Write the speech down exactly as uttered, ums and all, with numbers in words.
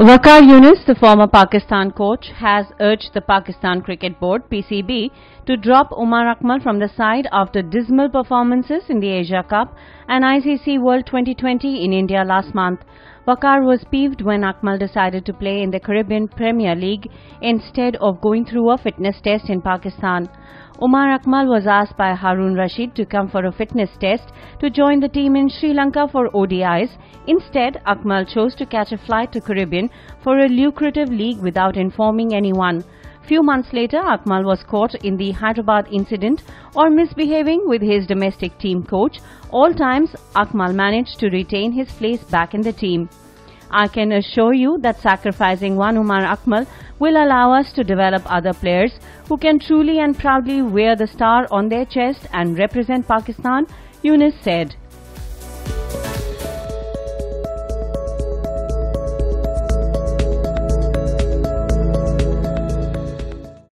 Waqar Younis, the former Pakistan coach, has urged the Pakistan Cricket Board, P C B, to drop Umar Akmal from the side after dismal performances in the Asia Cup and I C C World twenty twenty in India last month. Bakar was peeved when Akmal decided to play in the Caribbean Premier League instead of going through a fitness test in Pakistan. Umar Akmal was asked by Haroon Rashid to come for a fitness test to join the team in Sri Lanka for O D Is. Instead, Akmal chose to catch a flight to Caribbean for a lucrative league without informing anyone. Few months later, Akmal was caught in the Hyderabad incident or misbehaving with his domestic team coach. All times, Akmal managed to retain his place back in the team. I can assure you that sacrificing one Umar Akmal will allow us to develop other players who can truly and proudly wear the star on their chest and represent Pakistan, Younis said.